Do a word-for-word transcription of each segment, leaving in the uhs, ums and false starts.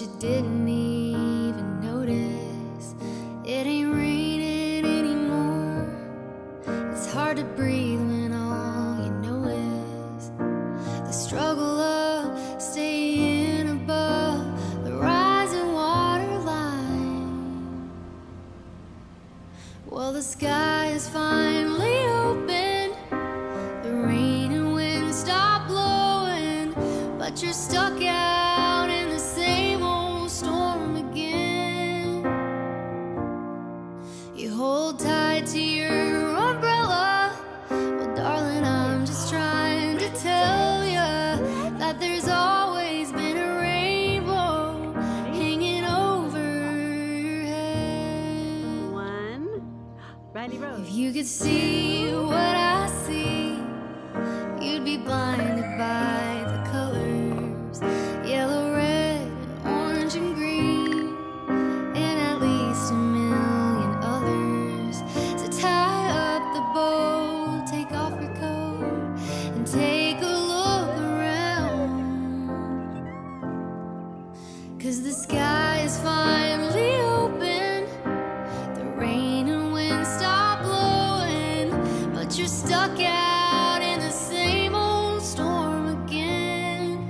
you didn't even notice. It ain't raining anymore. It's hard to breathe when all you know is the struggle of staying above the rising water line. Well, the sky is finally open. The rain and wind stop blowing, but you're stuck out. To your umbrella, well, darling, I'm just trying to tell ya that there's always been a rainbow hanging over your head. One, Riley Rose. If you could see what I see, you'd be blinded by the colors, yellow, red, and orange, and green, and at least a million. Take a look around, 'cause the sky is finally open. The rain and wind stop blowing, but you're stuck out in the same old storm again.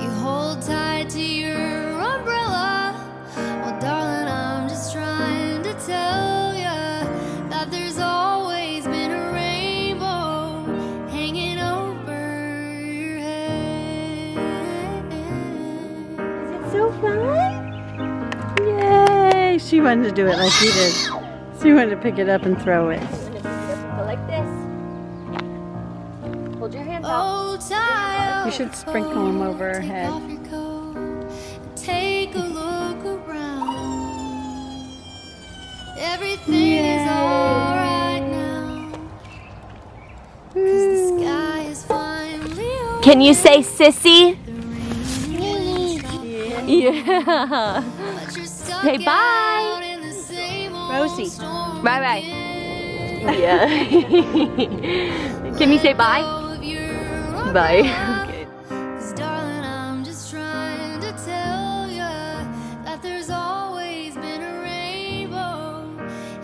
You hold tight to your umbrella. Well, darling, I'm just trying to tell you that there's always been a fun? Yay! She wanted to do it like you did. She wanted to pick it up and throw it. I'm gonna pick it up and go like this. Hold your hands oh, out. You should sprinkle them over her head. Take a look around. Everything Yay. Is all right now. 'Cause the sky is finally open. Can you say sissy? Yeah. Hey, bye. Rosie. Bye bye. Yeah. Can you say bye? Bye. Okay. 'Cause darling, I'm just trying to tell you that there's always been a rainbow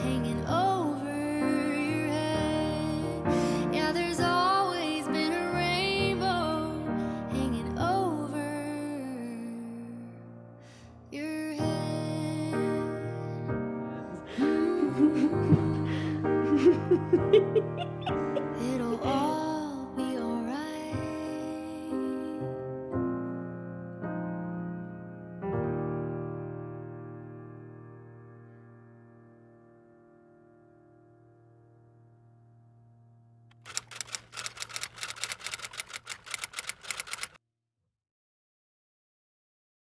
hanging over your head. Yeah, there's always been a rainbow hanging over your head.